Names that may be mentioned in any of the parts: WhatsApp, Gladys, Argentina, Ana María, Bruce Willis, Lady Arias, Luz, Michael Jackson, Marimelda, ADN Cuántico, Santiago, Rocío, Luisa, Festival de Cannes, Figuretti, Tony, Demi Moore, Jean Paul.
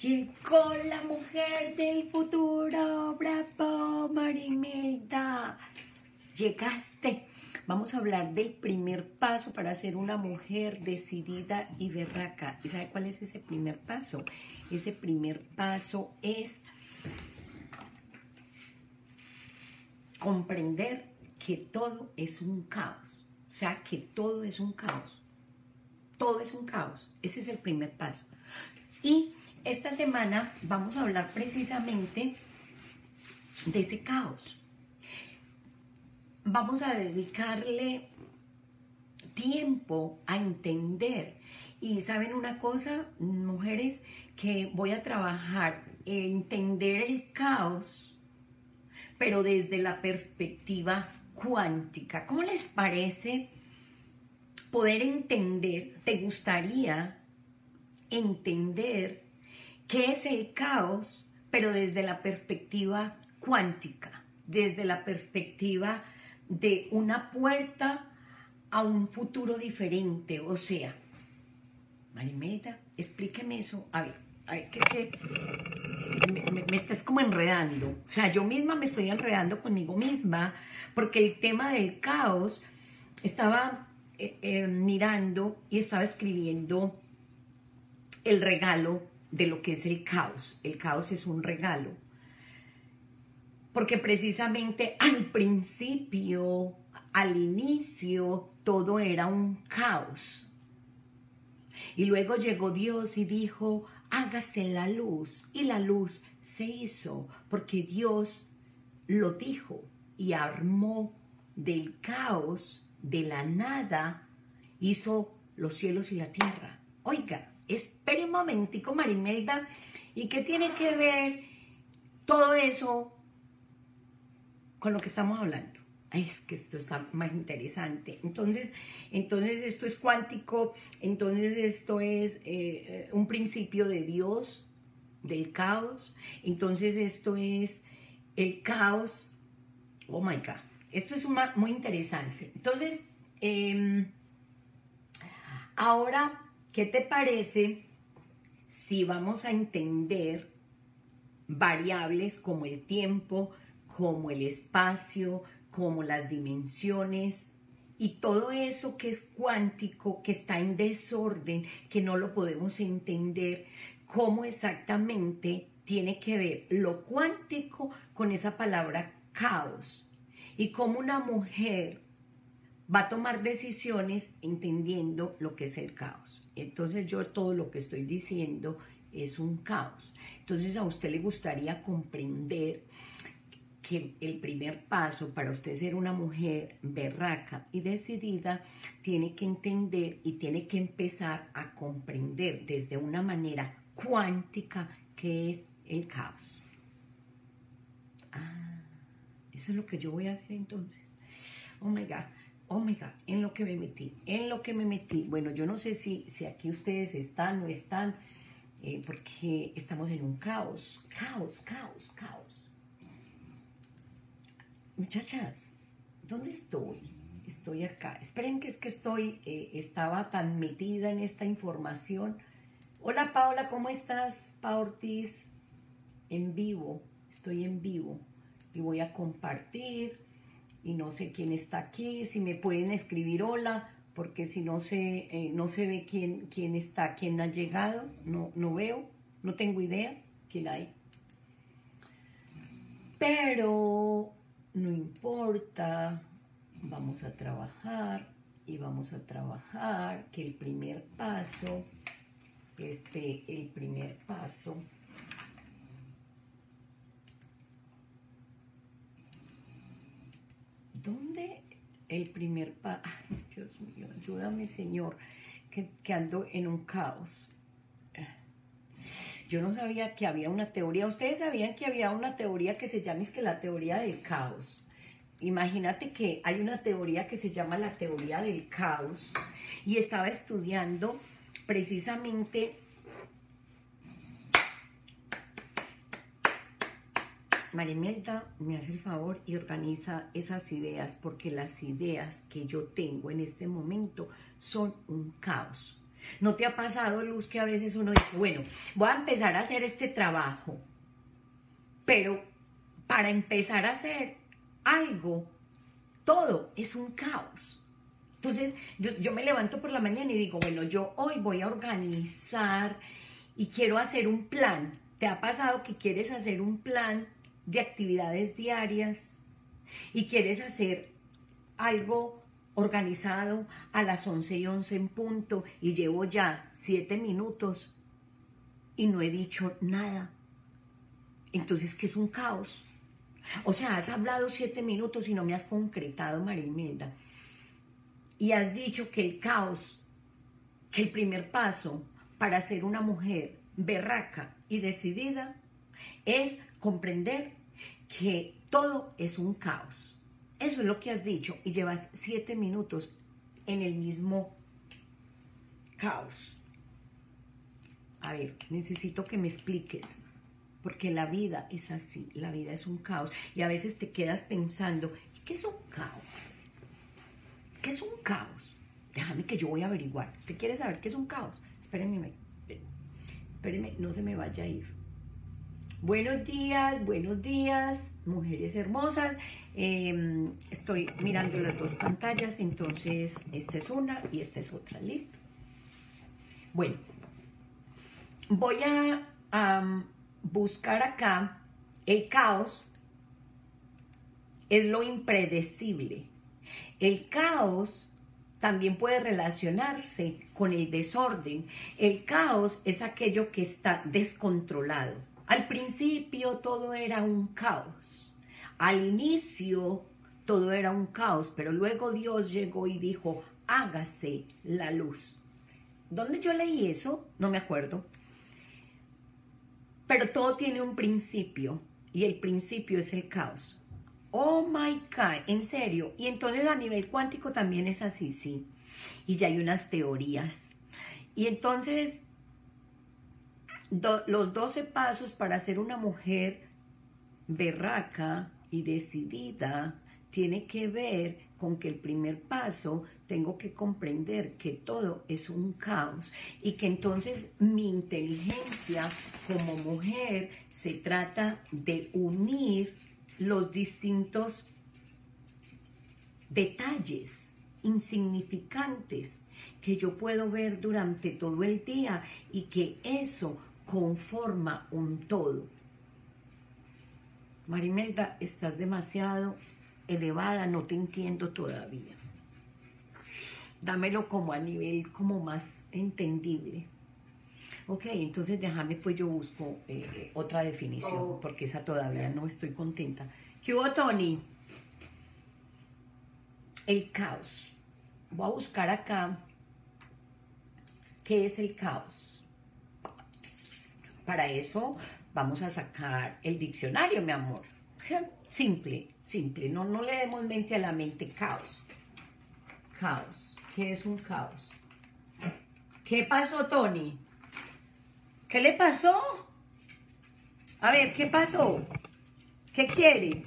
Llegó la mujer del futuro, bravo Marimelda, llegaste. Vamos a hablar del primer paso para ser una mujer decidida y berraca. ¿Y sabe cuál es ese primer paso? Ese primer paso es comprender que todo es un caos. O sea, que todo es un caos. Todo es un caos. Ese es el primer paso. Y esta semana vamos a hablar precisamente de ese caos. Vamos a dedicarle tiempo a entender. Y saben una cosa, mujeres, que voy a trabajar entender el caos, pero desde la perspectiva cuántica. ¿Cómo les parece poder entender? ¿Te gustaría entender qué es el caos, pero desde la perspectiva cuántica? Desde la perspectiva de una puerta a un futuro diferente. O sea, Marimelda, explíqueme eso. A ver, me estás como enredando. O sea, yo misma me estoy enredando conmigo misma, porque el tema del caos estaba mirando y estaba escribiendo el regalo de lo que es el caos. El caos es un regalo. Porque precisamente al principio, al inicio, todo era un caos. Y luego llegó Dios y dijo, hágase la luz. Y la luz se hizo, porque Dios lo dijo y armó del caos, de la nada, hizo los cielos y la tierra. Oiga, espere un momentico, Marimelda, ¿y qué tiene que ver todo eso con lo que estamos hablando? Ay, es que esto está más interesante. Entonces esto es cuántico, entonces esto es un principio de Dios, del caos, entonces esto es el caos. Oh my God, esto es muy interesante. Entonces, ahora, ¿qué te parece si vamos a entender variables como el tiempo, como el espacio, como las dimensiones y todo eso que es cuántico, que está en desorden, que no lo podemos entender, cómo exactamente tiene que ver lo cuántico con esa palabra caos y cómo una mujer va a tomar decisiones entendiendo lo que es el caos? Entonces yo todo lo que estoy diciendo es un caos. Entonces a usted le gustaría comprender que el primer paso para usted ser una mujer berraca y decidida tiene que entender y tiene que empezar a comprender desde una manera cuántica que es el caos. Ah, eso es lo que yo voy a hacer entonces. Oh my God, en lo que me metí. Bueno, yo no sé si aquí ustedes están o están, porque estamos en un caos. Muchachas, ¿dónde estoy? Estoy acá. Esperen que es que estaba tan metida en esta información. Hola, Paola, ¿cómo estás? Pa Ortiz, en vivo. Estoy en vivo. Y voy a compartir. Y no sé quién está aquí. Si me pueden escribir hola, porque si no no se ve quién está, quién ha llegado. No veo, no tengo idea quién hay. Pero no importa, vamos a trabajar y vamos a trabajar que el primer paso, ¿dónde? El primer paso, ay Dios mío, ayúdame Señor, que ando en un caos. Yo no sabía que había una teoría. Ustedes sabían que había una teoría que se llama la teoría del caos. Imagínate que hay una teoría que se llama la teoría del caos. Y estaba estudiando precisamente... Marimelda, me hace el favor y organiza esas ideas, porque las ideas que yo tengo en este momento son un caos. ¿No te ha pasado, Luz, que a veces uno dice, bueno, voy a empezar a hacer este trabajo, pero para empezar a hacer algo, todo es un caos? Entonces, yo me levanto por la mañana y digo, bueno, yo hoy voy a organizar y quiero hacer un plan. ¿Te ha pasado que quieres hacer un plan de actividades diarias y quieres hacer algo organizado a las 11:11 en punto y llevo ya 7 minutos y no he dicho nada? Entonces, ¿qué es un caos? O sea, has hablado 7 minutos y no me has concretado, Marimelda. Y has dicho que el caos, que el primer paso para ser una mujer berraca y decidida es comprender que todo es un caos. Eso es lo que has dicho y llevas 7 minutos en el mismo caos. A ver, necesito que me expliques, porque la vida es así, la vida es un caos. Y a veces te quedas pensando, ¿qué es un caos? ¿Qué es un caos? Déjame que yo voy a averiguar. ¿Usted quiere saber qué es un caos? Espérenme, no se me vaya a ir. Buenos días, mujeres hermosas. Estoy mirando las dos pantallas, entonces esta es una y esta es otra, listo. Bueno, voy a buscar acá. El caos es lo impredecible. El caos también puede relacionarse con el desorden. El caos es aquello que está descontrolado. Al principio todo era un caos, al inicio todo era un caos, pero luego Dios llegó y dijo, hágase la luz. ¿Dónde yo leí eso? No me acuerdo. Pero todo tiene un principio y el principio es el caos. Oh my God, en serio. Y entonces a nivel cuántico también es así, sí. Y ya hay unas teorías. Y entonces... los 12 pasos para ser una mujer berraca y decidida tiene que ver con que el primer paso tengo que comprender que todo es un caos y que entonces mi inteligencia como mujer se trata de unir los distintos detalles insignificantes que yo puedo ver durante todo el día y que eso conforma un todo. Marimelda, estás demasiado elevada, no te entiendo todavía. Dámelo como a nivel como más entendible. Ok, entonces déjame pues yo busco otra definición, porque esa todavía no estoy contenta. ¿Qué hubo, Tony? El caos. Voy a buscar acá qué es el caos. Para eso vamos a sacar el diccionario, mi amor. Simple, simple. No le demos mente a la mente. Caos. Caos. ¿Qué es un caos? ¿Qué pasó, Tony? ¿Qué le pasó? A ver, ¿qué pasó? ¿Qué quiere?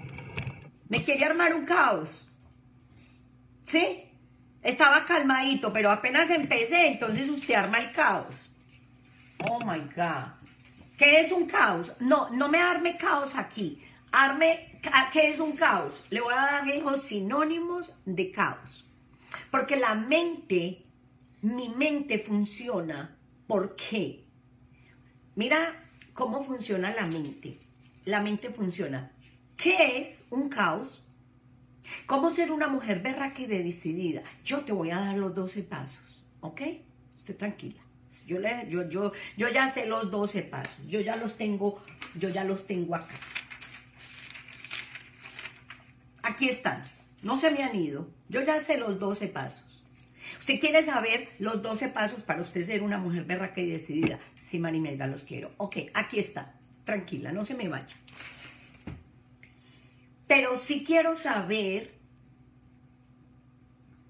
¿Me quiere armar un caos? ¿Sí? Estaba calmadito, pero apenas empecé, entonces usted arma el caos. Oh, my God. ¿Qué es un caos? No me arme caos aquí. ¿Qué es un caos? Le voy a dar los sinónimos de caos. Porque la mente, mi mente funciona. ¿Por qué? Mira cómo funciona la mente. La mente funciona. ¿Qué es un caos? ¿Cómo ser una mujer berraca y decidida? Yo te voy a dar los 12 pasos, ¿ok? Estoy tranquila. Yo ya sé los 12 pasos, yo ya los tengo acá. Aquí están, no se me han ido, yo ya sé los 12 pasos. ¿Usted quiere saber los 12 pasos para usted ser una mujer berraca y decidida? Sí, Marimelda, los quiero. Ok, aquí está, tranquila, no se me vaya. Pero sí quiero saber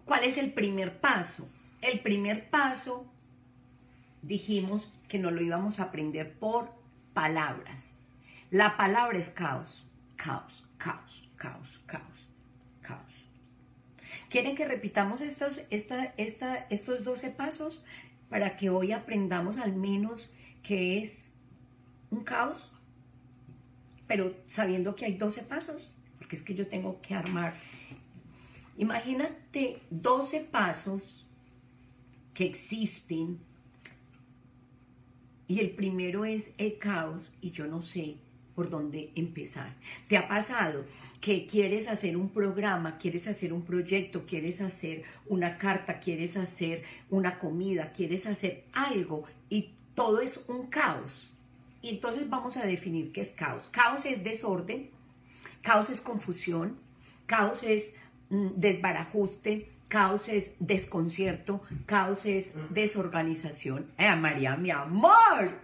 cuál es el primer paso. El primer paso... dijimos que no lo íbamos a aprender por palabras. La palabra es caos. Caos, caos, caos, caos, caos. ¿Quieren que repitamos estos 12 pasos? para que hoy aprendamos al menos que es un caos, pero sabiendo que hay 12 pasos, porque es que yo tengo que armar. Imagínate 12 pasos que existen y el primero es el caos y yo no sé por dónde empezar. ¿Te ha pasado que quieres hacer un programa, quieres hacer un proyecto, quieres hacer una carta, quieres hacer una comida, quieres hacer algo y todo es un caos? Y entonces vamos a definir qué es caos. Caos es desorden, caos es confusión, caos es desbarajuste, caos es desconcierto, caos es desorganización. María, mi amor,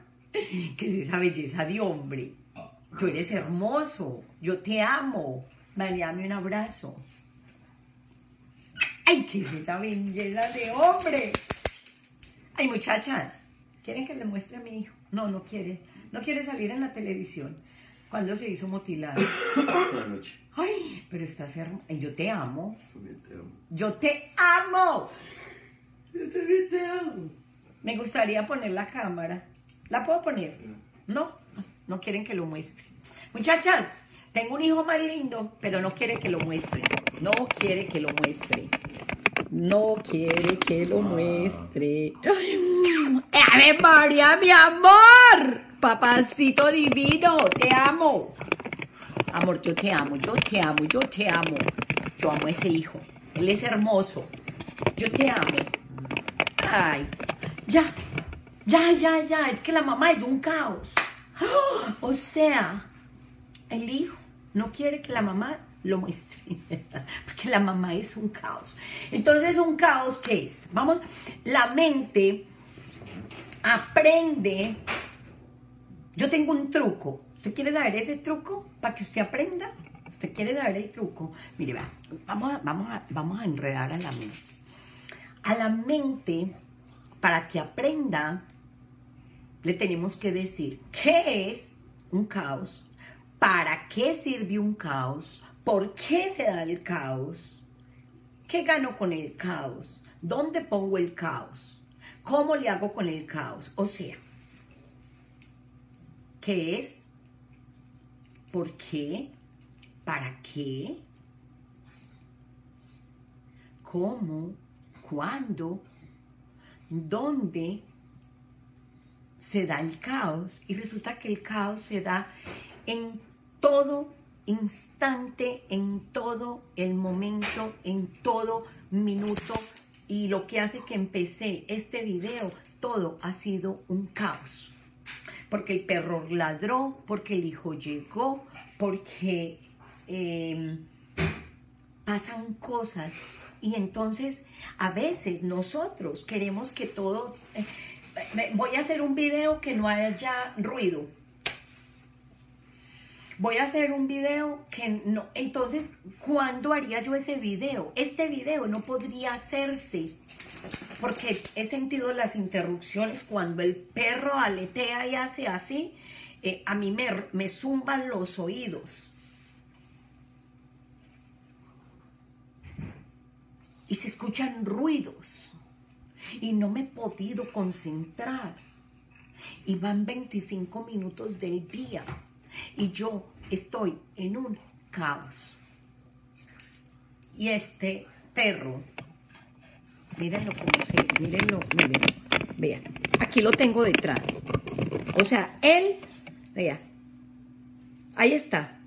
¿qué es esa belleza de hombre? Tú eres hermoso, yo te amo. María, dame un abrazo. Ay, ¿qué es esa belleza de hombre? Ay, muchachas, ¿quieren que le muestre a mi hijo? No, no quiere. No quiere salir en la televisión. Cuando se hizo mutilado. Ay, pero estás hermoso. Yo te amo. Yo te amo. Yo también te amo. Me gustaría poner la cámara. ¿La puedo poner? No. No quieren que lo muestre. Muchachas, tengo un hijo más lindo, pero no quiere que lo muestre. No quiere que lo muestre. No quiere que lo muestre. ¡Ave María, mi amor! Papacito divino, te amo. Amor, yo te amo, yo te amo, yo te amo. Yo amo a ese hijo. Él es hermoso. Yo te amo. Ay, ya. Es que la mamá es un caos. O sea, el hijo no quiere que la mamá lo muestre, porque la mamá es un caos. Entonces, ¿un caos qué es? Vamos, la mente aprende. Yo tengo un truco. ¿Usted quiere saber ese truco para que usted aprenda? ¿Usted quiere saber el truco? Mire, vea, vamos a enredar a la mente. A la mente, para que aprenda, le tenemos que decir qué es un caos, para qué sirve un caos, por qué se da el caos, qué gano con el caos, dónde pongo el caos, cómo le hago con el caos. O sea, qué es, por qué, para qué, cómo, cuándo, dónde se da el caos, y resulta que el caos se da en todo instante, en todo el momento, en todo minuto, y lo que hace que empecé este video, todo ha sido un caos, porque el perro ladró, porque el hijo llegó, porque pasan cosas, y entonces a veces nosotros queremos que todo... voy a hacer un video que no haya ruido. Voy a hacer un video que no... Entonces, ¿cuándo haría yo ese video? Este video no podría hacerse. Porque he sentido las interrupciones. Cuando el perro aletea y hace así, a mí me zumban los oídos. Y se escuchan ruidos. Y no me he podido concentrar. Y van 25 minutos del día. Y yo estoy en un caos. Y este perro, mírenlo como se, mírenlo. Vean, aquí lo tengo detrás. O sea, él, vea, ahí está.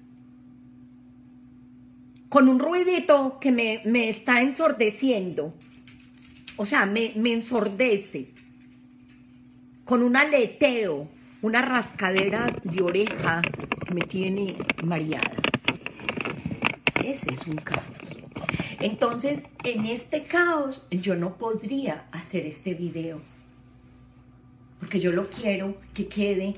Con un ruidito que me está ensordeciendo. O sea, me ensordece con un aleteo, una rascadera de oreja que me tiene mareada. Ese es un caos. Entonces, en este caos, yo no podría hacer este video. Porque yo lo quiero que quede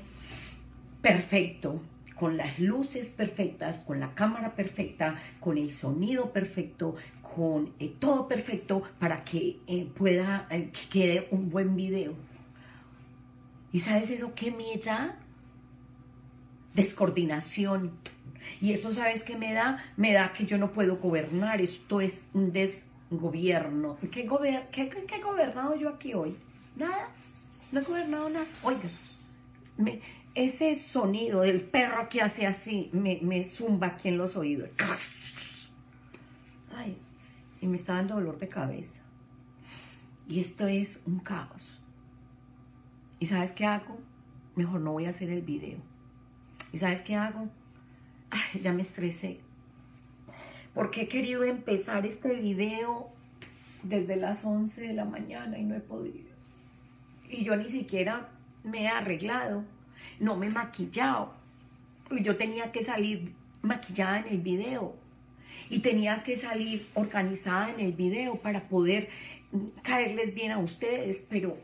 perfecto, con las luces perfectas, con la cámara perfecta, con el sonido perfecto, con todo perfecto para que pueda, que quede un buen video. ¿Y sabes eso qué me da? Descoordinación. Y eso, ¿sabes qué me da? Me da que yo no puedo gobernar. Esto es un desgobierno. ¿Qué he gobernado yo aquí hoy? Nada, no he gobernado nada. Oiga, ese sonido del perro que hace así me zumba aquí en los oídos. Ay, y me está dando dolor de cabeza. Y esto es un caos. ¿Y sabes qué hago? Mejor no voy a hacer el video. ¿Y sabes qué hago? Ay, ya me estresé. Porque he querido empezar este video desde las 11 de la mañana y no he podido. Y yo ni siquiera me he arreglado, no me he maquillado. Yo tenía que salir maquillada en el video. Y tenía que salir organizada en el video para poder caerles bien a ustedes, pero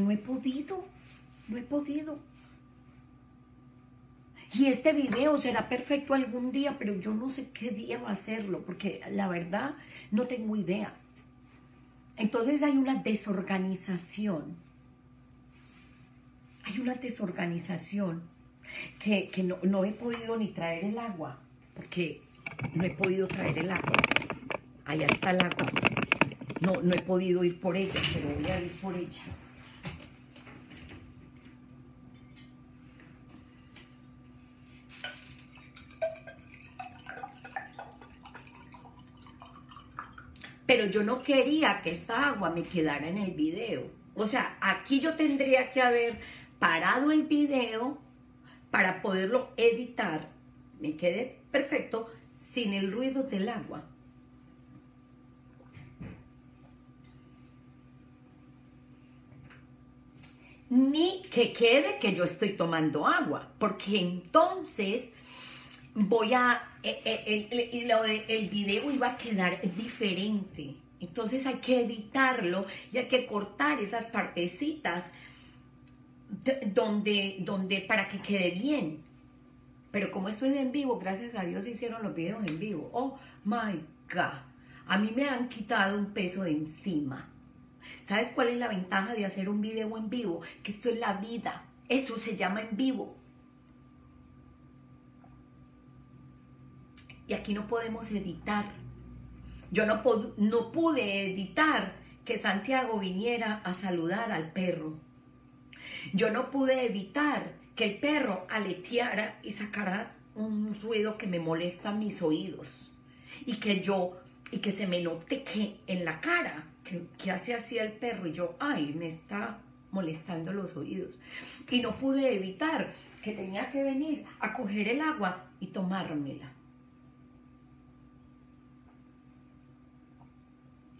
no he podido, no he podido. Y este video será perfecto algún día, pero yo no sé qué día va a hacerlo, porque la verdad no tengo idea. Entonces hay una desorganización. Hay una desorganización que no he podido ni traer el agua, porque no he podido traer el agua. Allá está el agua. No he podido ir por ella, pero voy a ir por ella. Pero yo no quería que esta agua me quedara en el video. O sea, aquí yo tendría que haber parado el video para poderlo editar. Me quedé perfecto sin el ruido del agua. Ni que quede que yo estoy tomando agua, porque entonces voy a... el video iba a quedar diferente. Entonces hay que editarlo y hay que cortar esas partecitas donde para que quede bien. Pero como esto es en vivo, gracias a Dios hicieron los videos en vivo. Oh my God, a mí me han quitado un peso de encima. ¿Sabes cuál es la ventaja de hacer un video en vivo? Que esto es la vida, eso se llama en vivo. Y aquí no podemos editar. Yo no pude editar que Santiago viniera a saludar al perro. Yo no pude evitar que el perro aleteara y sacara un ruido que me molesta mis oídos. Y que se me note que en la cara, que hace así el perro. Y yo, ay, me está molestando los oídos. Y no pude evitar que tenía que venir a coger el agua y tomármela.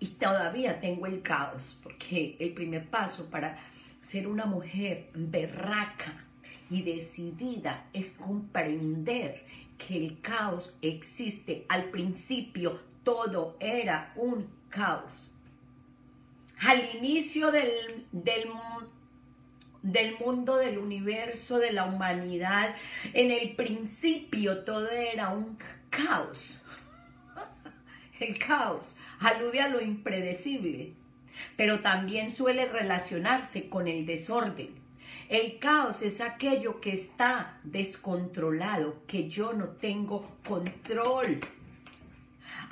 Y todavía tengo el caos, porque el primer paso para ser una mujer berraca y decidida es comprender que el caos existe. Al principio todo era un caos. Al inicio del mundo, del universo, de la humanidad, en el principio todo era un caos. El caos alude a lo impredecible, pero también suele relacionarse con el desorden. El caos es aquello que está descontrolado, que yo no tengo control.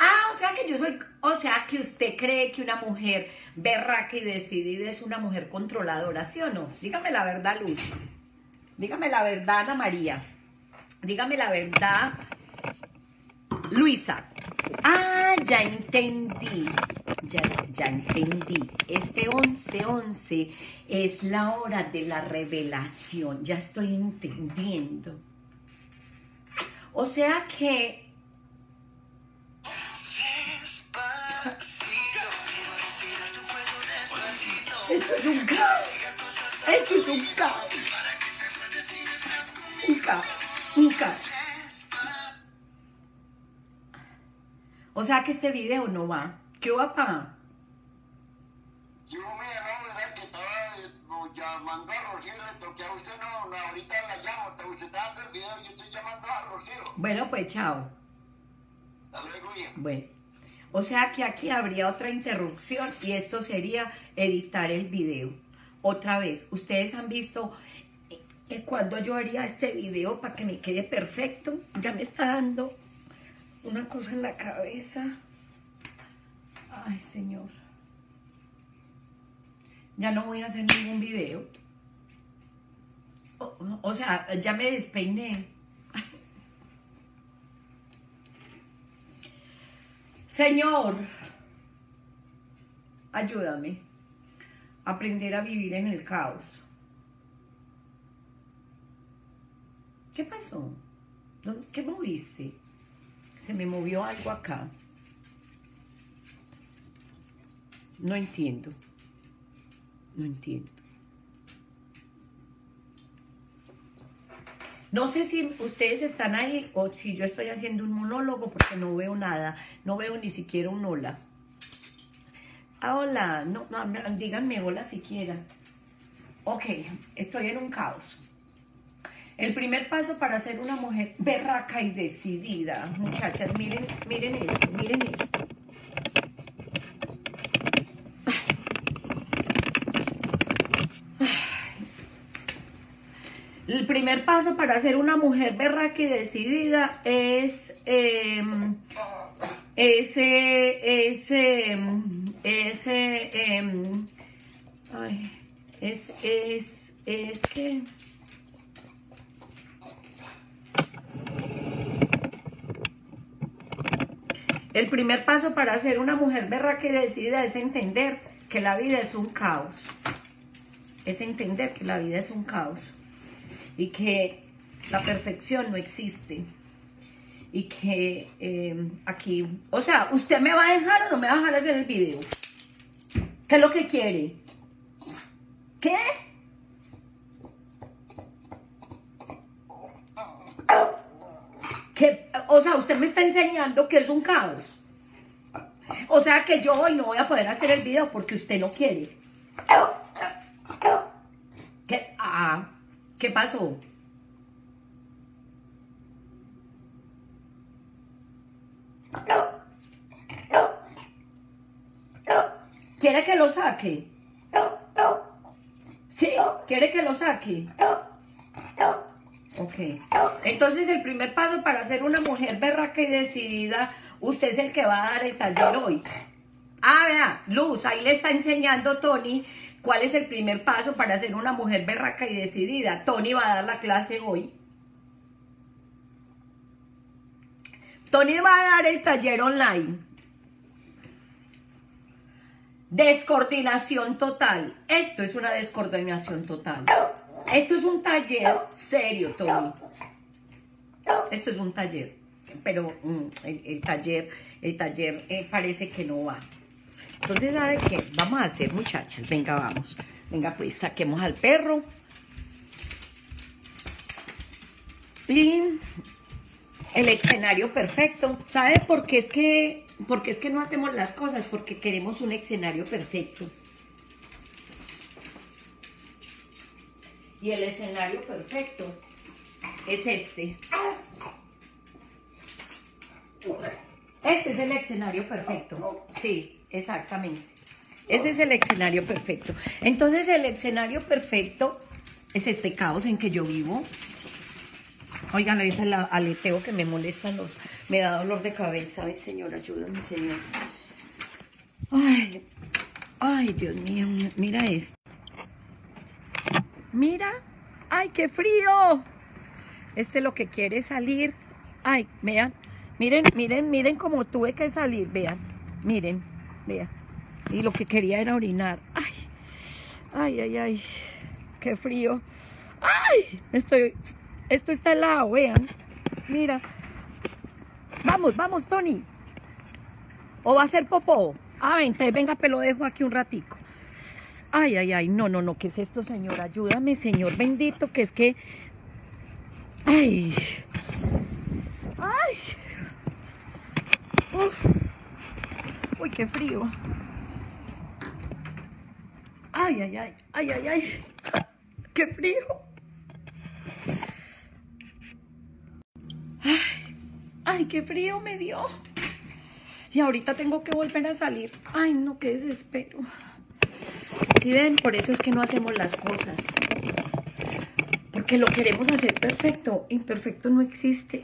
Ah, o sea que yo soy, o sea que usted cree que una mujer berraca y decidida es una mujer controladora, ¿sí o no? Dígame la verdad, Luz. Dígame la verdad, Ana María. Dígame la verdad, Luisa. Ah, ya entendí, ya entendí. Este 11-11 es la hora de la revelación, ya estoy entendiendo. O sea que... Esto es un caos, esto es un caos. Un caos, un caos. O sea que este video no va. ¿Qué va, papá? Yo me llamé, me que estaba llamando a Rocío, le toqué a usted, no, ahorita la llamo, usted está dando el video, yo estoy llamando a Rocío. Bueno, pues chao. Hasta luego, ya. Bueno, o sea que aquí habría otra interrupción y esto sería editar el video. Otra vez, ustedes han visto cuando yo haría este video para que me quede perfecto, ya me está dando... una cosa en la cabeza. Ay, Señor. ya no voy a hacer ningún video. O sea, ya me despeiné. Señor, ayúdame a aprender a vivir en el caos. ¿Qué pasó? ¿Qué moviste? Se me movió algo acá. No entiendo. No entiendo. No sé si ustedes están ahí o si yo estoy haciendo un monólogo porque no veo nada. No veo ni siquiera un hola. Ah, hola. No, no, díganme hola siquiera. Ok, estoy en un caos. El primer paso para ser una mujer berraca y decidida, muchachas, miren, miren esto, miren esto. El primer paso para ser una mujer berraca y decidida es que... El primer paso para ser una mujer berraca y decidida es entender que la vida es un caos. Es entender que la vida es un caos. Y que la perfección no existe. Y que aquí... O sea, ¿usted me va a dejar o no me va a dejar hacer el video? ¿Qué es lo que quiere? ¿Qué? ¿Qué? O sea, usted me está enseñando que es un caos. O sea, que yo hoy no voy a poder hacer el video porque usted no quiere. ¿Qué? Ah, ¿qué pasó? ¿Quiere que lo saque? ¿Sí? ¿Quiere que lo saque? Ok, entonces el primer paso para ser una mujer berraca y decidida, usted es el que va a dar el taller hoy. Ah, vea, Luz, ahí le está enseñando Tony cuál es el primer paso para ser una mujer berraca y decidida. Tony va a dar la clase hoy. Tony va a dar el taller online. Descoordinación total. Esto es una descoordinación total. Esto es un taller serio, Tony. Esto es un taller, pero el taller parece que no va. Entonces, ¿sabe qué vamos a hacer, muchachas? Venga, vamos. Venga, pues, saquemos al perro. Y el escenario perfecto. ¿Sabe por qué es que no hacemos las cosas? Porque queremos un escenario perfecto. Y el escenario perfecto es este. Este es el escenario perfecto. Sí, exactamente. Ese es el escenario perfecto. Entonces, el escenario perfecto es este caos en que yo vivo. Oigan, es el aleteo que me molesta, me da dolor de cabeza. Ay, Señor, ayúdame, Señor. Ay, ay, Dios mío, mira esto. Mira, ay, qué frío. Este lo que quiere es salir. Ay, vean, miren, miren, miren cómo tuve que salir, vean, miren, vean. Y lo que quería era orinar. Ay, ay, ay, ay, qué frío. Ay, esto está helado, vean. Mira. Vamos, vamos, Tony. O va a ser popó. Ah, entonces venga, pero lo dejo aquí un ratico. Ay, ay, ay, no, no, no, ¿qué es esto, Señor? Ayúdame, Señor bendito, que es que... Ay, ay. Uy, qué frío. Ay, ay, ay, ay, ay, ay, qué frío. Ay, ay, qué frío me dio. Y ahorita tengo que volver a salir. Ay, no, qué desespero. ¿Sí ven? Por eso es que no hacemos las cosas. Porque lo queremos hacer perfecto. Imperfecto no existe.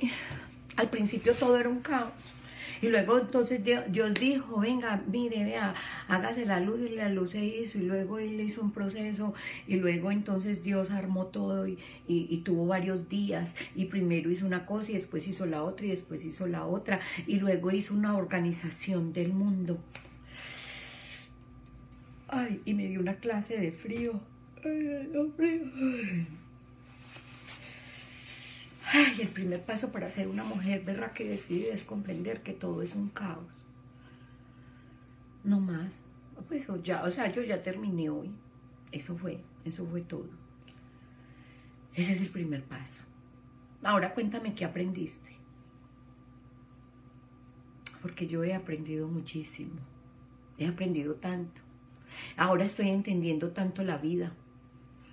Al principio todo era un caos. Y luego entonces Dios dijo, venga, mire, vea, hágase la luz, y la luz se hizo, y luego él hizo un proceso, y luego entonces Dios armó todo, y tuvo varios días, y primero hizo una cosa, y después hizo la otra, y después hizo la otra, y luego hizo una organización del mundo. Ay, y me dio una clase de frío. Ay, no, frío. Ay, el primer paso para ser una mujer, ¿verdad?, que decide es comprender que todo es un caos. No más. Pues ya, o sea, yo ya terminé hoy. Eso fue todo. Ese es el primer paso. Ahora cuéntame qué aprendiste. Porque yo he aprendido muchísimo. He aprendido tanto. Ahora estoy entendiendo tanto la vida.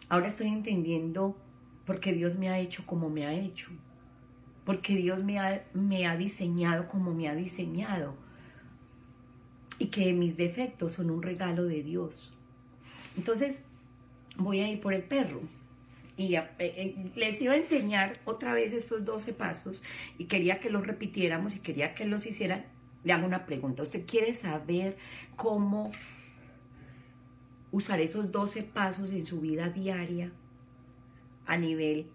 Ahora estoy entendiendo por qué Dios me ha hecho como me ha hecho. Por qué Dios me ha diseñado como me ha diseñado. Y que mis defectos son un regalo de Dios. Entonces voy a ir por el perro. Y les iba a enseñar otra vez estos 12 pasos. Y quería que los repitiéramos y quería que los hicieran. Le hago una pregunta. ¿Usted quiere saber cómo usar esos 12 pasos en su vida diaria a nivel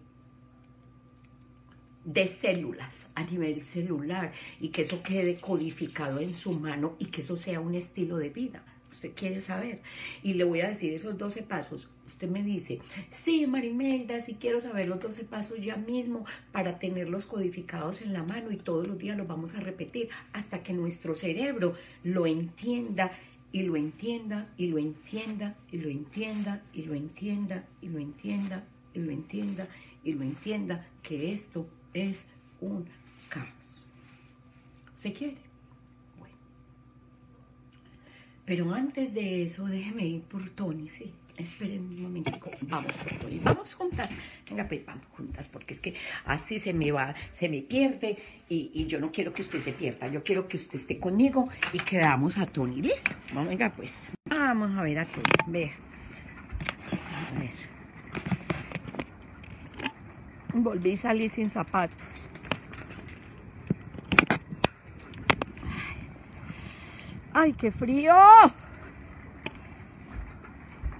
de células, a nivel celular, y que eso quede codificado en su mano y que eso sea un estilo de vida? Usted quiere saber, y le voy a decir esos 12 pasos. Usted me dice, sí, Marimelda, sí quiero saber los 12 pasos ya mismo para tenerlos codificados en la mano, y todos los días los vamos a repetir hasta que nuestro cerebro lo entienda. Y lo entienda, y lo entienda, y lo entienda, y lo entienda, y lo entienda, y lo entienda, y lo entienda, que esto es un caos. ¿Se quiere? Bueno. Pero antes de eso, déjeme ir por Tony, ¿sí? Esperen un momentico. Vamos por Tony, vamos juntas. Venga, pues, vamos juntas, porque es que así se me va, se me pierde, y yo no quiero que usted se pierda. Yo quiero que usted esté conmigo y que veamos a Tony. ¿Listo? Vamos, venga, pues. Vamos a ver a Tony. Vea. A ver. Volví a salir sin zapatos. ¡Ay, qué frío!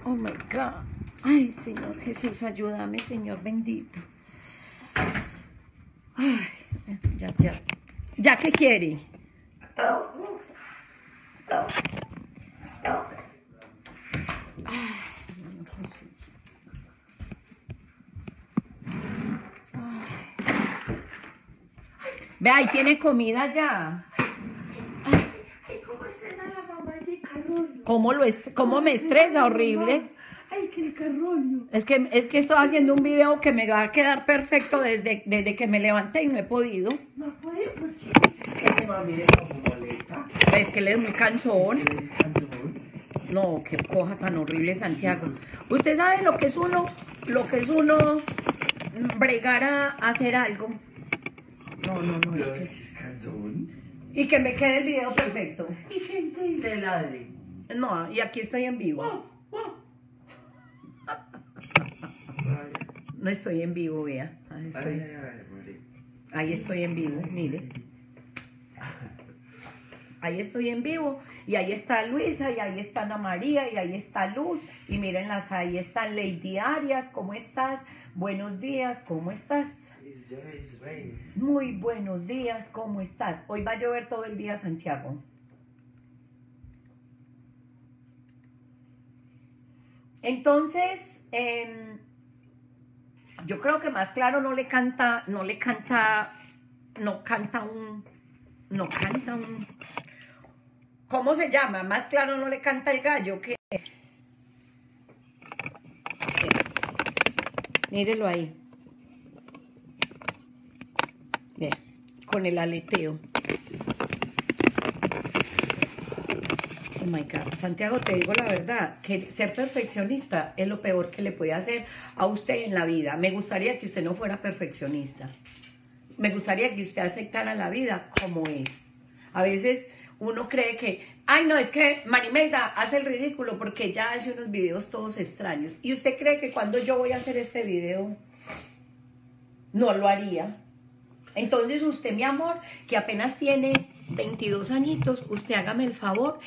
Oh my God. Ay, Señor Jesús, ayúdame, Señor bendito. Ay, ya. ¿Ya qué quiere? Ay, Señor Jesús. Ay. Ve, ahí tiene comida ya. ¿Cómo me estresa, horrible? Ay, qué carroño. Es que estoy haciendo un video que me va a quedar perfecto desde que me levanté y no he podido. No puede, ¿por qué? Ese mami es como molesta. Es que él es muy cansón. No, qué coja tan horrible, Santiago. ¿Usted sabe lo que es uno bregar a hacer algo? No, es cansón. Y que me quede el video perfecto. Y gente y le ladre. No, y aquí estoy en vivo. No estoy en vivo, vea. Ahí estoy en vivo, mire. Ahí estoy en vivo. Y ahí está Luisa, y ahí está Ana María, y ahí está Luz. Y mírenlas, ahí está Lady Arias. ¿Cómo estás? Buenos días, ¿cómo estás? Muy buenos días, ¿cómo estás? Hoy va a llover todo el día, Santiago. Entonces, yo creo que más claro no canta un, ¿cómo se llama? Más claro no le canta el gallo que... Mírelo ahí. Vean, con el aleteo. Oh my God. Santiago, te digo la verdad, que ser perfeccionista es lo peor que le puede hacer a usted en la vida. Me gustaría que usted no fuera perfeccionista. Me gustaría que usted aceptara la vida como es. A veces uno cree que, ay no, es que Marimelda hace el ridículo porque ella hace unos videos todos extraños. ¿Y usted cree que cuando yo voy a hacer este video no lo haría? Entonces usted, mi amor, que apenas tiene 22 añitos, usted hágame el favor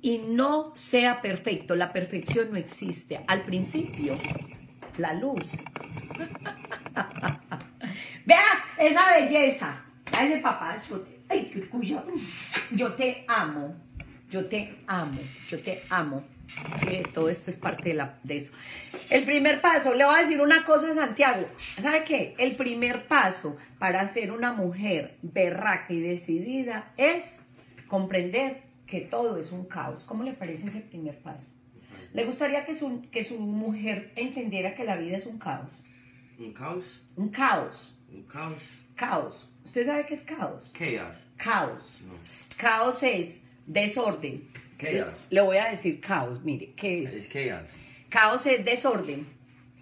y no sea perfecto. La perfección no existe. Al principio, la luz. Vea esa belleza. Ay, papá, ay, qué cuya. Yo te amo. Yo te amo. Yo te amo. Sí, todo esto es parte de eso. El primer paso, le voy a decir una cosa a Santiago. ¿Sabe qué? El primer paso para ser una mujer berraca y decidida es comprender que todo es un caos. ¿Cómo le parece ese primer paso? ¿Le gustaría que su mujer entendiera que la vida es un caos? ¿Un caos? Un caos. Un caos. Caos. ¿Usted sabe qué es caos? Chaos. Caos. No. Caos es desorden. Chaos. Le voy a decir caos, mire, ¿qué es? Es chaos. Caos es desorden.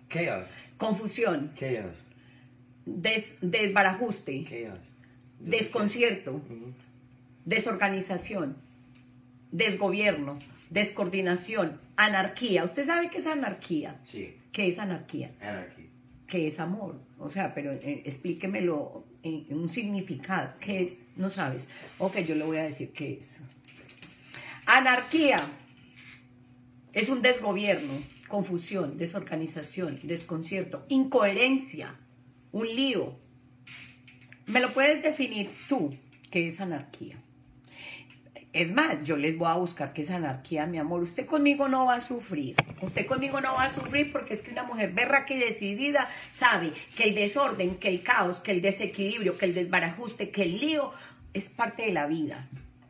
Chaos. Confusión. Chaos. Desbarajuste. Chaos. Desconcierto. Desorganización. Desgobierno. Descoordinación. Anarquía. ¿Usted sabe qué es anarquía? Sí. ¿Qué es anarquía? Anarquía. ¿Qué es amor? O sea, pero explíquemelo en un significado. ¿Qué es? No sabes. Ok, yo le voy a decir qué es. Anarquía es un desgobierno, confusión, desorganización, desconcierto, incoherencia, un lío. ¿Me lo puedes definir tú? ¿Qué es anarquía? Es más, yo les voy a buscar qué es anarquía, mi amor. Usted conmigo no va a sufrir. Usted conmigo no va a sufrir porque es que una mujer berraca y decidida sabe que el desorden, que el caos, que el desequilibrio, que el desbarajuste, que el lío es parte de la vida.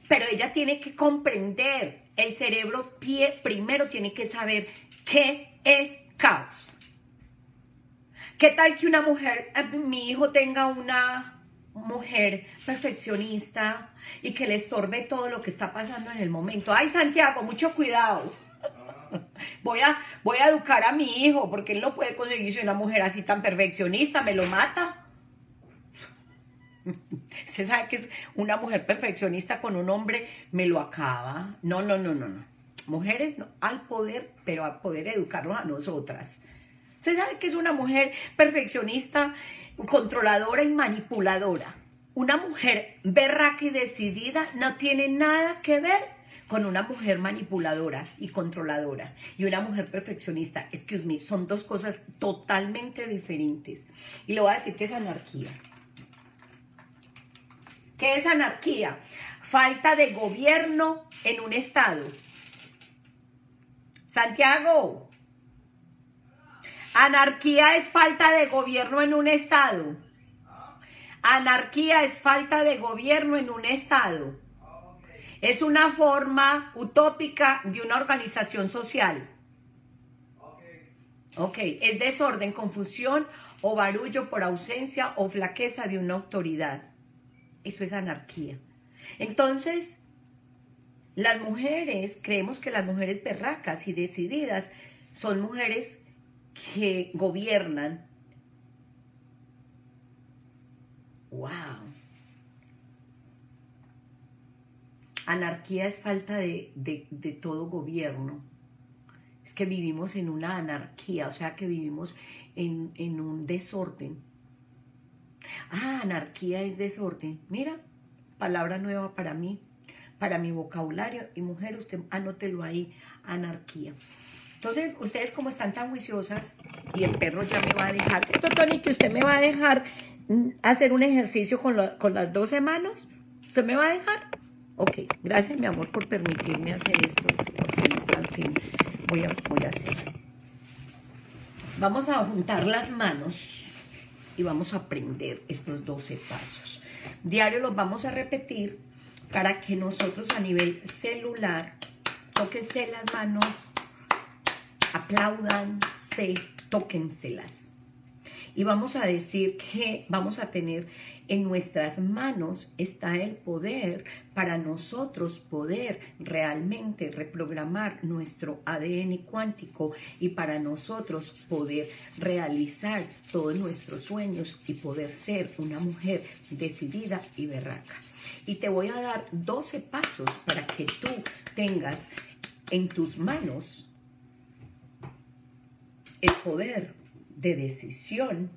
Pero ella tiene que comprender, el cerebro primero tiene que saber qué es caos. ¿Qué tal que una mujer, mi hijo tenga una mujer perfeccionista y que le estorbe todo lo que está pasando en el momento? Ay, Santiago, mucho cuidado. Voy a educar a mi hijo porque él no puede conseguirse una mujer así tan perfeccionista, me lo mata. Usted sabe que es una mujer perfeccionista con un hombre, me lo acaba. No, no, no, no, no. Mujeres no, al poder, pero a poder educarnos a nosotras. Usted sabe que es una mujer perfeccionista, controladora y manipuladora. Una mujer berraca y decidida no tiene nada que ver con una mujer manipuladora y controladora. Y una mujer perfeccionista, excuse me, son dos cosas totalmente diferentes. Y le voy a decir que es anarquía. ¿Qué es anarquía? Falta de gobierno en un estado. Santiago. Anarquía es falta de gobierno en un estado. Anarquía es falta de gobierno en un estado. Es una forma utópica de una organización social. Ok, es desorden, confusión o barullo por ausencia o flaqueza de una autoridad. Eso es anarquía. Entonces, las mujeres, creemos que las mujeres berracas y decididas son mujeres que gobiernan. ¡Wow! Anarquía es falta de todo gobierno. Es que vivimos en una anarquía, o sea que vivimos en un desorden. Ah, anarquía es desorden. Mira, palabra nueva para mí, para mi vocabulario. Y mujer, usted anótelo ahí, anarquía. Entonces, ustedes como están tan juiciosas, y el perro ya me va a dejar, ¿cierto, Tony, que usted me va a dejar hacer un ejercicio con las 12 manos? ¿Usted me va a dejar? Ok, gracias, mi amor, por permitirme hacer esto. Por fin, voy a hacer. Vamos a juntar las manos y vamos a aprender estos 12 pasos. Diario los vamos a repetir para que nosotros a nivel celular, tóquense las manos, aplaudanse, tóquenselas. Y vamos a decir que vamos a tener en nuestras manos está el poder para nosotros poder realmente reprogramar nuestro ADN cuántico y para nosotros poder realizar todos nuestros sueños y poder ser una mujer decidida y berraca. Y te voy a dar 12 pasos para que tú tengas en tus manos el poder de decisión,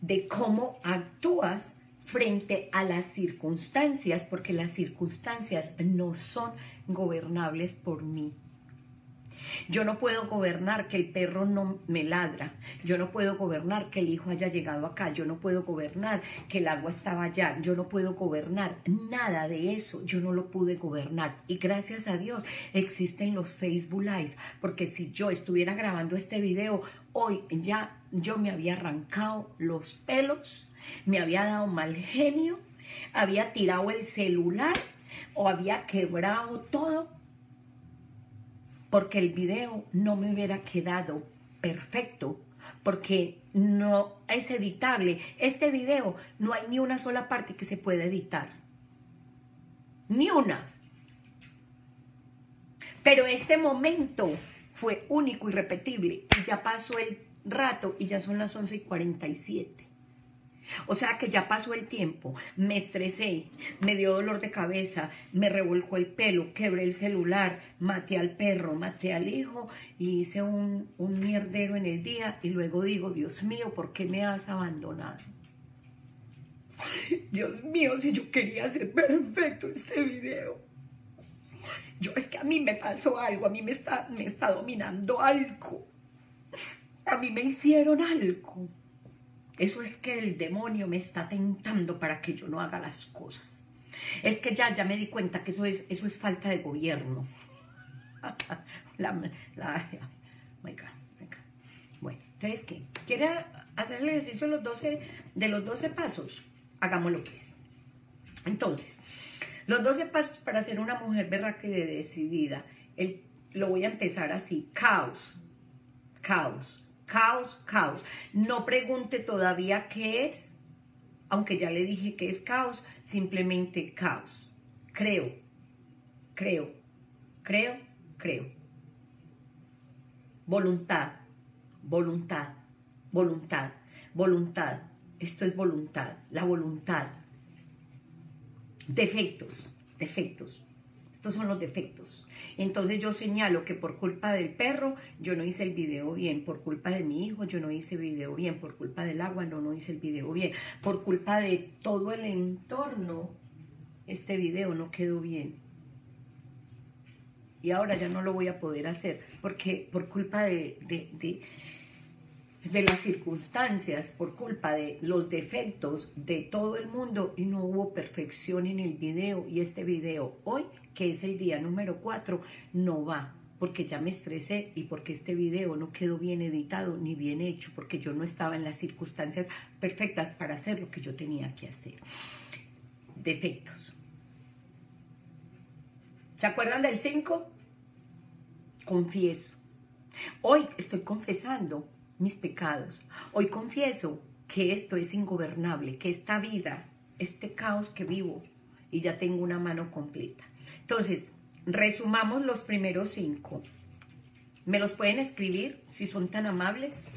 de cómo actúas frente a las circunstancias, porque las circunstancias no son gobernables por mí. Yo no puedo gobernar que el perro no me ladra, yo no puedo gobernar que el hijo haya llegado acá, yo no puedo gobernar que el agua estaba allá, yo no puedo gobernar nada de eso, yo no lo pude gobernar. Y gracias a Dios existen los Facebook Live, porque si yo estuviera grabando este video hoy ya yo me había arrancado los pelos, me había dado mal genio, había tirado el celular o había quebrado todo, porque el video no me hubiera quedado perfecto, porque no es editable. Este video no hay ni una sola parte que se pueda editar. Ni una. Pero este momento fue único, irrepetible. Y ya pasó el rato y ya son las 11:47. O sea que ya pasó el tiempo, me estresé, me dio dolor de cabeza, me revolcó el pelo, quebré el celular, maté al perro, maté al hijo y hice un mierdero en el día. Y luego digo, Dios mío, ¿por qué me has abandonado? Dios mío, si yo quería hacer perfecto este video. Yo, es que a mí me pasó algo, a mí me está dominando algo. A mí me hicieron algo. Eso es que el demonio me está tentando para que yo no haga las cosas. Es que ya me di cuenta que eso es falta de gobierno. Bueno, entonces, ¿qué? ¿Quiere hacer el ejercicio de los 12 pasos? Hagámoslo, pues. Entonces, los 12 pasos para ser una mujer berraca y decidida. Lo voy a empezar así. Caos. Caos. Caos, caos. No pregunte todavía qué es, aunque ya le dije que es caos, simplemente caos. Creo. Voluntad. Esto es voluntad, la voluntad. Defectos. Estos son los defectos. Entonces yo señalo que por culpa del perro yo no hice el video bien, por culpa de mi hijo yo no hice el video bien, por culpa del agua no hice el video bien, por culpa de todo el entorno este video no quedó bien. Y ahora ya no lo voy a poder hacer porque por culpa de las circunstancias, por culpa de los defectos de todo el mundo, y no hubo perfección en el video. Y este video hoy, que es el día número 4, no va, porque ya me estresé y porque este video no quedó bien editado ni bien hecho, porque yo no estaba en las circunstancias perfectas para hacer lo que yo tenía que hacer. Defectos. ¿Se acuerdan del 5? Confieso. Hoy estoy confesando mis pecados. Hoy confieso que esto es ingobernable, que esta vida, este caos que vivo, y ya tengo una mano completa. Entonces, resumamos los primeros 5. ¿Me los pueden escribir si son tan amables?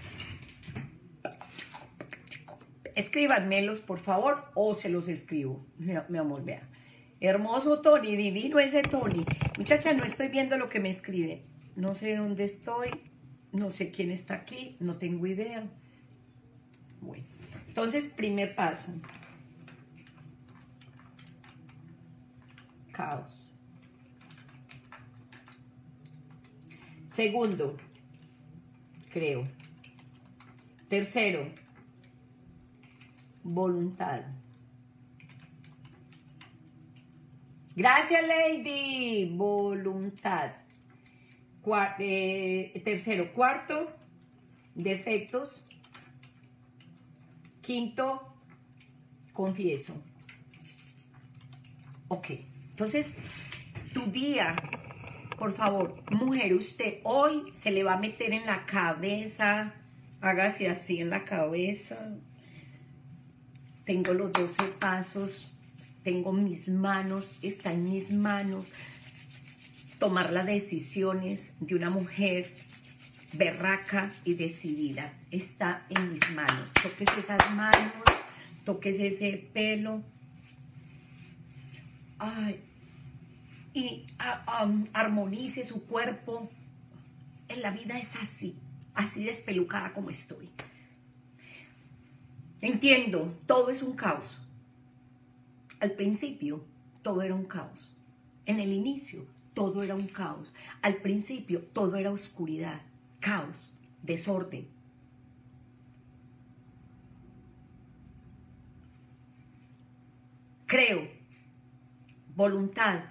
Escríbanmelos, por favor, o se los escribo. Mi amor, vea. Hermoso Tony, divino ese Tony. Muchacha, no estoy viendo lo que me escribe. No sé dónde estoy. No sé quién está aquí, no tengo idea. Bueno, entonces, primer paso. Caos. Segundo, creo. Tercero, voluntad. Gracias, Lady. Voluntad. Cuarto, defectos. Quinto, confieso. Ok, entonces, tu día, por favor, mujer, usted hoy se le va a meter en la cabeza, hágase así en la cabeza. Tengo los 12 pasos, tengo mis manos, está en mis manos tomar las decisiones de una mujer berraca y decidida. Está en mis manos. Toques esas manos, toques ese pelo. Ay, y armonice su cuerpo. En la vida es así, así despelucada como estoy. Entiendo, todo es un caos. Al principio todo era un caos. En el inicio todo era un caos. Al principio todo era oscuridad, caos, desorden. Creo, voluntad.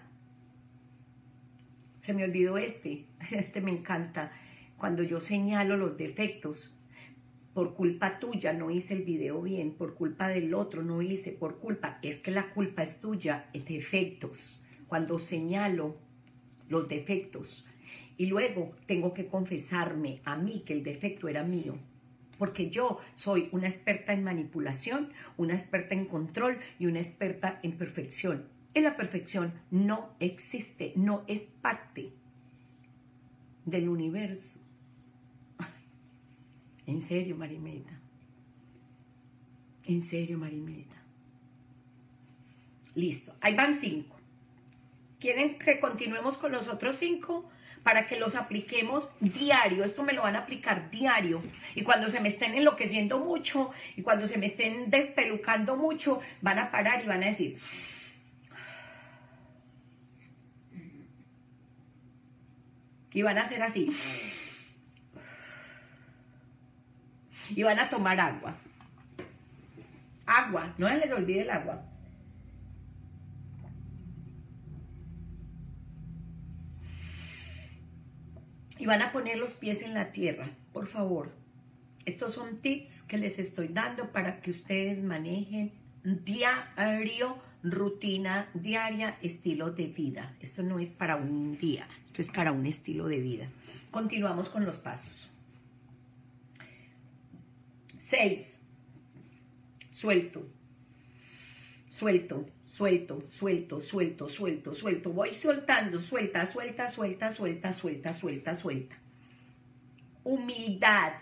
Se me olvidó este me encanta. Cuando yo señalo los defectos, por culpa tuya no hice el video bien, por culpa del otro no hice, por culpa, es que la culpa es tuya, es defectos. Cuando señalo los defectos y luego tengo que confesarme a mí que el defecto era mío. Porque yo soy una experta en manipulación, una experta en control y una experta en perfección. Y la perfección no existe, no es parte del universo. En serio, Marimelda. En serio, Marimelda. Listo, ahí van 5. ¿Quieren que continuemos con los otros 5? Para que los apliquemos diario. Esto me lo van a aplicar diario. Y cuando se me estén enloqueciendo mucho, y cuando se me estén despelucando mucho, van a parar y van a decir, y van a hacer así, y van a tomar agua. Agua, no se les olvide el agua. Y van a poner los pies en la tierra, por favor. Estos son tips que les estoy dando para que ustedes manejen diario, rutina diaria, estilo de vida. Esto no es para un día, esto es para un estilo de vida. Continuamos con los pasos. 6. Suelto. Suelto, suelto, suelto, suelto, suelto, suelto. Voy soltando, suelta, suelta, suelta, suelta, suelta, suelta, suelta. Humildad.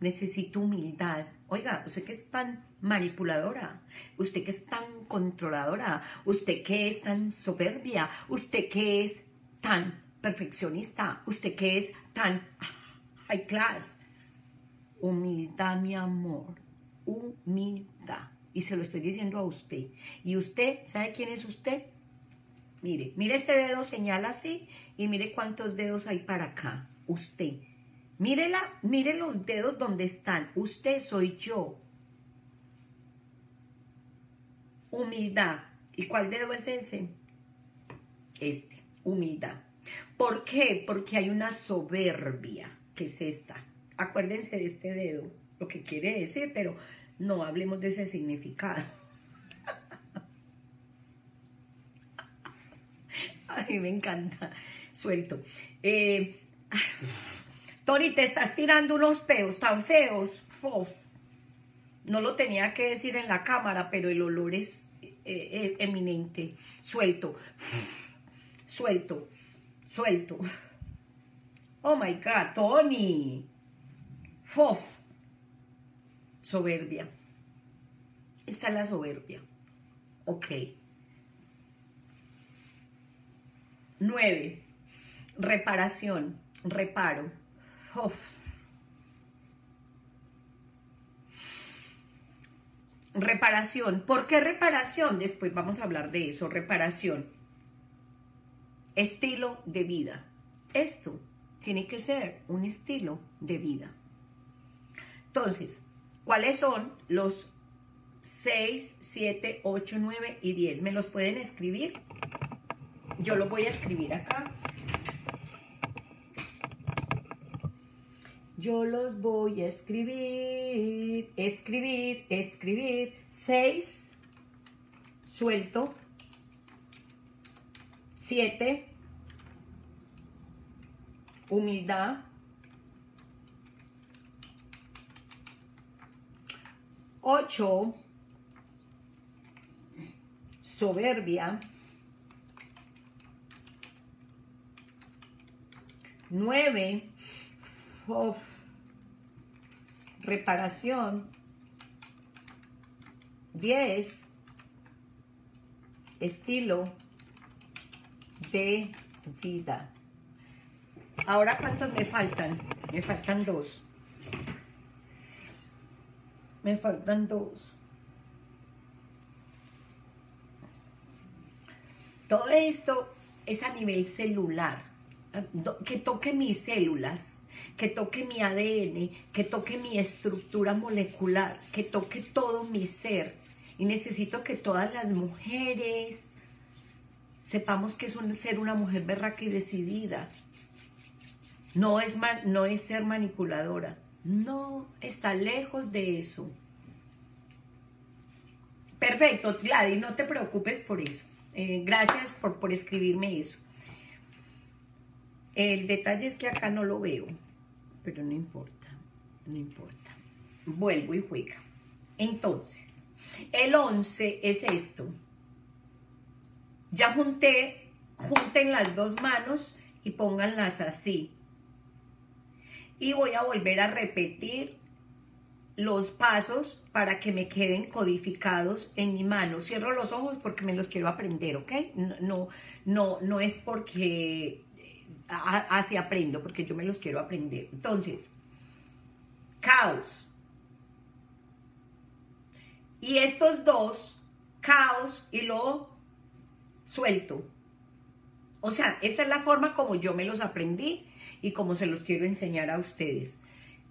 Necesito humildad. Oiga, usted que es tan manipuladora, usted que es tan controladora, usted que es tan soberbia, usted que es tan perfeccionista, usted que es tan high class. Humildad, mi amor. Humildad. Y se lo estoy diciendo a usted. Y usted, ¿sabe quién es usted? Mire, mire este dedo, señala así. Y mire cuántos dedos hay para acá. Usted. Mírela, mire los dedos donde están. Usted soy yo. Humildad. ¿Y cuál dedo es ese? Este. Humildad. ¿Por qué? Porque hay una soberbia, que es esta. Acuérdense de este dedo. Lo que quiere decir, pero... no hablemos de ese significado. A mí me encanta. Suelto. Tony, te estás tirando unos peos tan feos. Oh, no lo tenía que decir en la cámara, pero el olor es eminente. Suelto. Suelto. Suelto. Oh my God, Tony. Oh. Soberbia. Esta es la soberbia. Ok. 9. Reparación. Reparo. Uf. Reparación. ¿Por qué reparación? Después vamos a hablar de eso. Reparación. Estilo de vida. Esto tiene que ser un estilo de vida. Entonces, ¿cuáles son los 6, 7, 8, 9 y 10? ¿Me los pueden escribir? Yo los voy a escribir acá. Yo los voy a escribir, escribir, escribir. 6, suelto. 7, humildad. 8, soberbia. 9, oh, reparación. 10, estilo de vida. Ahora, ¿cuántos me faltan? Me faltan 2. Me faltan 2. Todo esto es a nivel celular, que toque mis células, que toque mi ADN, que toque mi estructura molecular, que toque todo mi ser. Y necesito que todas las mujeres sepamos que es ser una mujer berraca y decidida. No es ser manipuladora. No, está lejos de eso. Perfecto, Gladys, no te preocupes por eso. Gracias por escribirme eso. El detalle es que acá no lo veo, pero no importa, no importa. Vuelvo y juega. Entonces, el 11 es esto. Ya junten las dos manos y pónganlas así. Y voy a volver a repetir los pasos para que me queden codificados en mi mano. Cierro los ojos porque me los quiero aprender, ¿ok? No es porque así aprendo, porque yo me los quiero aprender. Entonces, caos. Y estos dos, caos y lo suelto. O sea, esta es la forma como yo me los aprendí y como se los quiero enseñar a ustedes.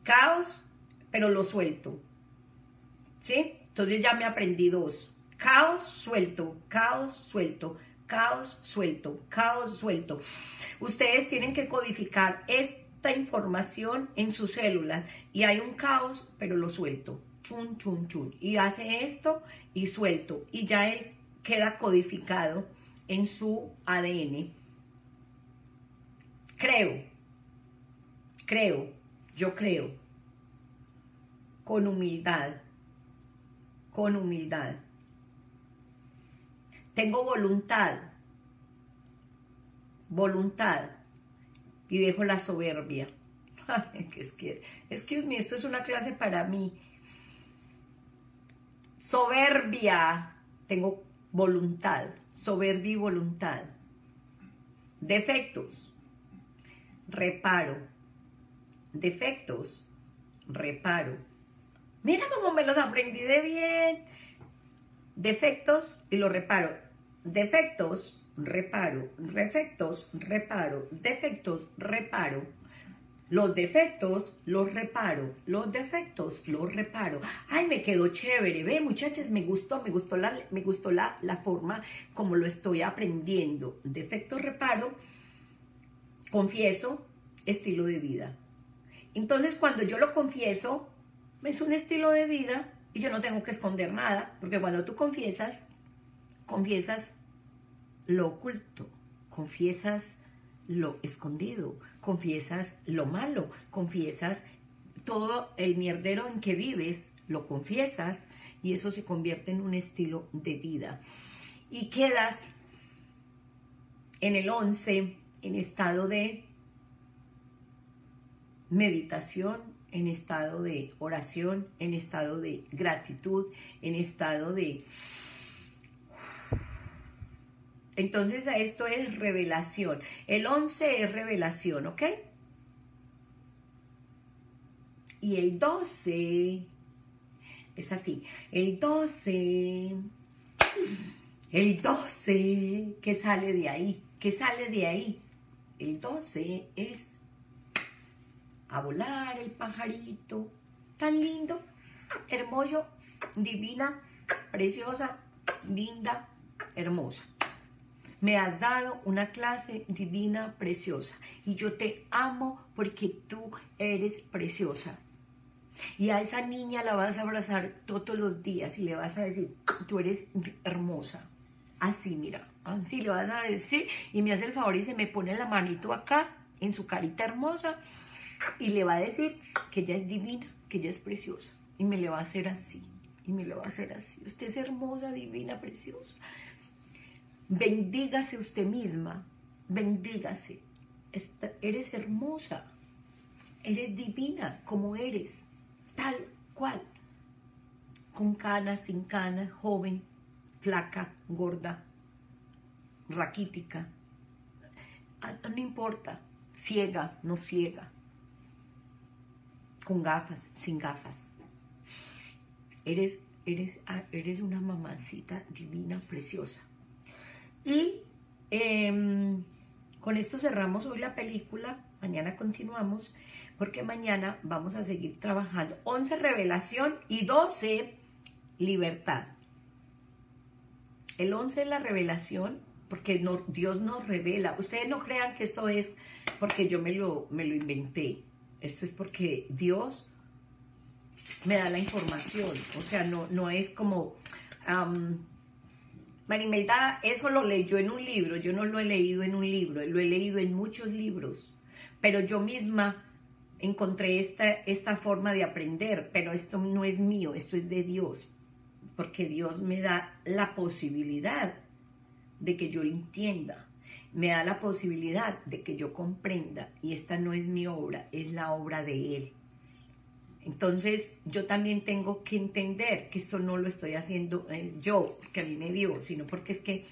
Caos, pero lo suelto. ¿Sí? Entonces ya me aprendí dos. Caos, suelto, caos, suelto, caos, suelto, caos, suelto. Ustedes tienen que codificar esta información en sus células. Y hay un caos, pero lo suelto. Chun, chun, chun. Y hace esto y suelto. Y ya él queda codificado en su ADN. Yo creo. Con humildad. Tengo voluntad, y dejo la soberbia. Excuse me, esto es una clase para mí. Soberbia, tengo voluntad, soberbia y voluntad. Defectos, reparo. Defectos, reparo. Mira cómo me los aprendí de bien. Defectos y lo reparo. Defectos, reparo. Defectos, reparo. Defectos, reparo. Los defectos, los reparo. Los defectos, los reparo. Ay, me quedó chévere. Ve, muchachas, me gustó la forma como lo estoy aprendiendo. Defectos, reparo. Confieso, estilo de vida. Entonces, cuando yo lo confieso, es un estilo de vida y yo no tengo que esconder nada, porque cuando tú confiesas lo oculto, confiesas lo escondido, confiesas lo malo, confiesas todo el mierdero en que vives, lo confiesas y eso se convierte en un estilo de vida. Y quedas en el 11 en estado de meditación, en estado de oración, en estado de gratitud, en estado de... Entonces esto es revelación. El 11 es revelación, ¿ok? Y el 12 es así. El 12, ¿qué sale de ahí? ¿Qué sale de ahí? El 12 es... a volar el pajarito, tan lindo, hermoso, divina, preciosa, linda, hermosa. Me has dado una clase divina, preciosa, y yo te amo porque tú eres preciosa. Y a esa niña la vas a abrazar todos los días y le vas a decir, tú eres hermosa. Así, mira, así le vas a decir, y me hace el favor y se me pone la manito acá, en su carita hermosa, y le va a decir que ella es divina, que ella es preciosa. Y me le va a hacer así. Y me le va a hacer así. Usted es hermosa, divina, preciosa. Bendígase usted misma. Bendígase. Eres hermosa. Eres divina, como eres. Tal cual. Con canas, sin canas, joven, flaca, gorda, raquítica. No importa. Ciega, no ciega. Con gafas, sin gafas. Eres una mamacita divina, preciosa. Y Con esto cerramos hoy la película. Mañana continuamos, porque mañana vamos a seguir trabajando. 11 revelación y 12 libertad. El 11 es la revelación, porque Dios nos revela. Ustedes no crean que esto es porque yo me lo inventé. Esto es porque Dios me da la información. O sea, no es como... Marimelda, eso lo leyó en un libro. Yo no lo he leído en un libro. Lo he leído en muchos libros. Pero yo misma encontré esta forma de aprender. Pero esto no es mío. Esto es de Dios. Porque Dios me da la posibilidad de que yo entienda. Me da la posibilidad de que yo comprenda. Y esta no es mi obra. Es la obra de Él. Entonces, yo también tengo que entender que esto no lo estoy haciendo yo, que a mí me dio, sino porque es que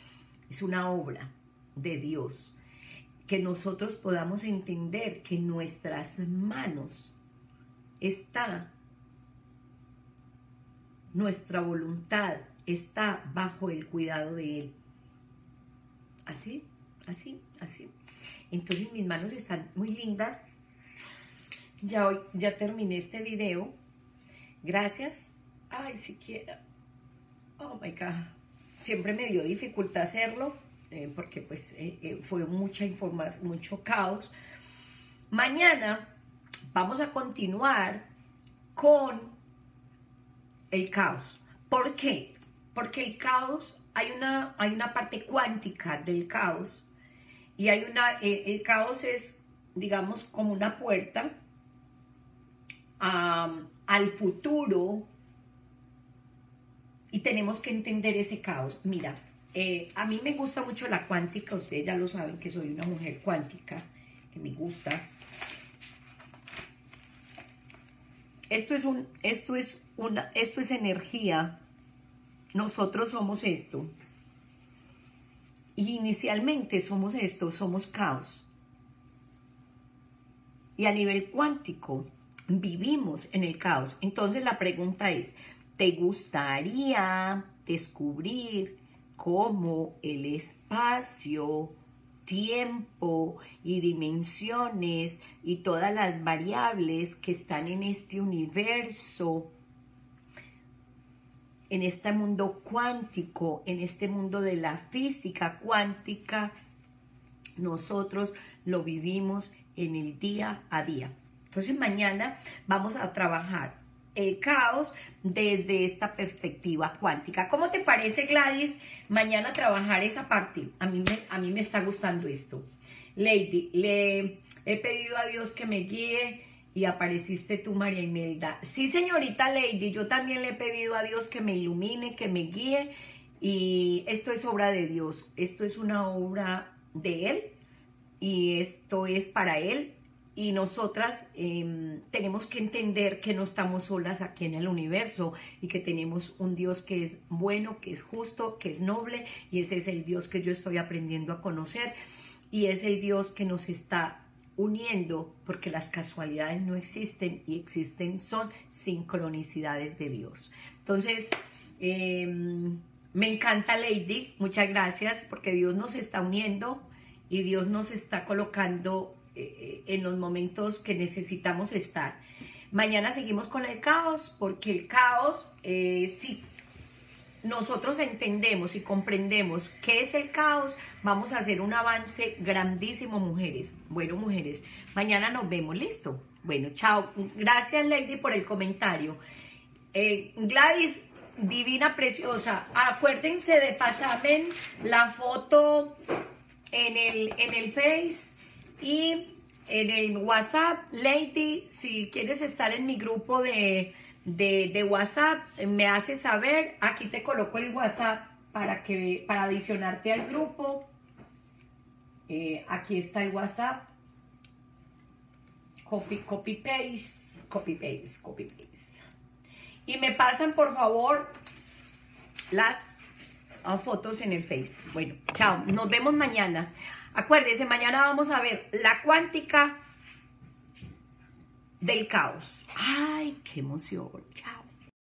es una obra de Dios. Que nosotros podamos entender que en nuestras manos está nuestra voluntad, está bajo el cuidado de Él. Así, así, así. Entonces, mis manos están muy lindas. Ya hoy, ya terminé este video. Gracias. Ay, siquiera. Oh my God. Siempre me dio dificultad hacerlo porque pues fue mucha información, mucho caos. Mañana vamos a continuar con el caos. ¿Por qué? Porque el caos, hay una parte cuántica del caos y hay una, el caos es, digamos, como una puerta al futuro, y tenemos que entender ese caos. Mira, a mí me gusta mucho la cuántica. Ustedes ya lo saben que soy una mujer cuántica, que me gusta. Esto es energía. Nosotros somos esto, y inicialmente somos esto, somos caos, y a nivel cuántico vivimos en el caos. Entonces la pregunta es, ¿te gustaría descubrir cómo el espacio, tiempo y dimensiones y todas las variables que están en este universo, en este mundo cuántico, en este mundo de la física cuántica, nosotros lo vivimos en el día a día? Entonces mañana vamos a trabajar el caos desde esta perspectiva cuántica. ¿Cómo te parece, Gladys? Mañana trabajar esa parte. A mí me está gustando esto. Lady, le he pedido a Dios que me guíe y apareciste tú, Marimelda. Sí, señorita Lady, yo también le he pedido a Dios que me ilumine, que me guíe. Y esto es obra de Dios. Esto es una obra de Él y esto es para Él. Y nosotras tenemos que entender que no estamos solas aquí en el universo y que tenemos un Dios que es bueno, que es justo, que es noble, y ese es el Dios que yo estoy aprendiendo a conocer, y es el Dios que nos está uniendo, porque las casualidades no existen y existen son sincronicidades de Dios. Entonces, me encanta, Lady, muchas gracias, porque Dios nos está uniendo y Dios nos está colocando en los momentos que necesitamos estar. Mañana seguimos con el caos, porque el caos, si nosotros entendemos y comprendemos qué es el caos, vamos a hacer un avance grandísimo, mujeres. Bueno, mujeres, mañana nos vemos, ¿listo? Bueno, chao. Gracias, Lady, por el comentario. Gladys, divina, preciosa, acuérdense de pasarme la foto en el Face, y en el WhatsApp. Lady, si quieres estar en mi grupo de WhatsApp, me haces saber. Aquí te coloco el WhatsApp para adicionarte al grupo. Aquí está el WhatsApp. Copy paste. Y me pasan, por favor, las fotos en el Face. Bueno, chao. Nos vemos mañana. Acuérdense, mañana vamos a ver la cuántica del caos. ¡Ay, qué emoción! ¡Chao!